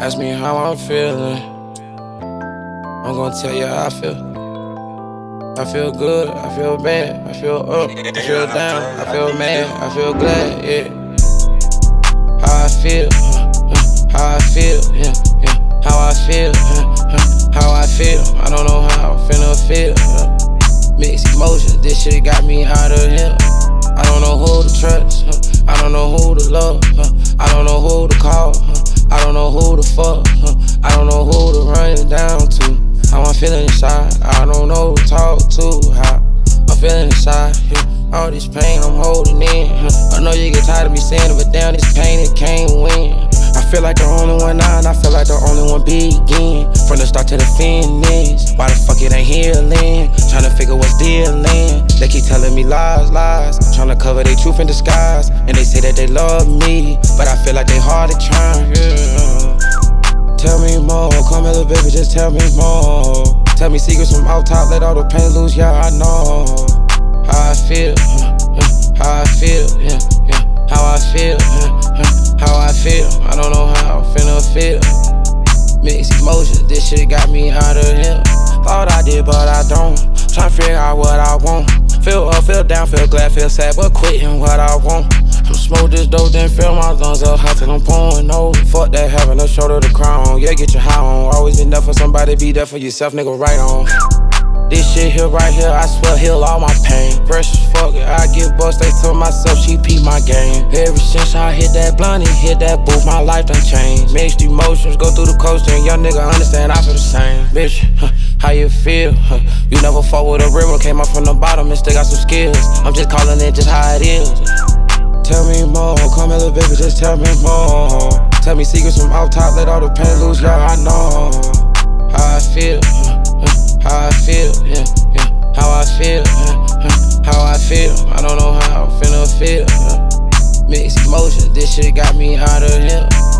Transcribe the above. Ask me how I'm feeling, I'm gonna tell you how I feel. I feel good, I feel bad, I feel up, I feel down, I feel mad, I feel glad, yeah. How I feel, how I feel, yeah, yeah. How I feel, how I feel, I don't know how I'm finna feel, Mixed emotions, this shit got me out of here. I don't know who to trust, I don't know who to love, I don't know who to call, I don't know who to fuck, I don't know who to run it down to. How I'm feeling inside, I don't know who to talk to. How I'm feeling inside, all this pain I'm holding in, I know you get tired of me saying it, but damn this pain it can't win. I feel like the only one out, I feel like the only one begin. From the start to the finish, why the fuck it ain't healing? Tryna figure what's dealing. They keep telling me lies, lies, tryna cover their truth in disguise. And they say that they love me, but I feel like they hardly trying. Yeah. Tell me more, come here, little baby, just tell me more. Tell me secrets from out top, let all the pain loose, yeah, I know. How I feel, how I feel, yeah, yeah. How I feel, how I feel, I don't know how I'm finna feel. Mixed emotions, this shit got me out of here. Thought I did, but I don't. Tryna figure out what I want. Feel up, feel down, feel glad, feel sad, but quitting what I want. I'm smoke this dope, then fill my lungs up hot till I'm pouring over. Fuck that, having a shoulder to cry on. Yeah, get your high on. Always been there for somebody, be there for yourself, nigga, right on. This shit here, right here, I swear, heal all my pain. Fresh as fuck, I get bust, they tell myself, she peep my game. Ever since I hit that blunt and hit that booth, my life done changed. Mixed emotions, go through the coast, and young nigga understand, I feel the same. Bitch, how you feel? You never fought with a river, came up from the bottom and still got some skills. I'm just calling it just how it is. Tell me more, come here, little baby, just tell me more. Tell me secrets from out top, let all the pain loose, yeah, I know. How I feel, how I feel, yeah, yeah. How I feel, how I feel, I don't know how I'm finna feel, Mixed emotions, this shit got me out of here.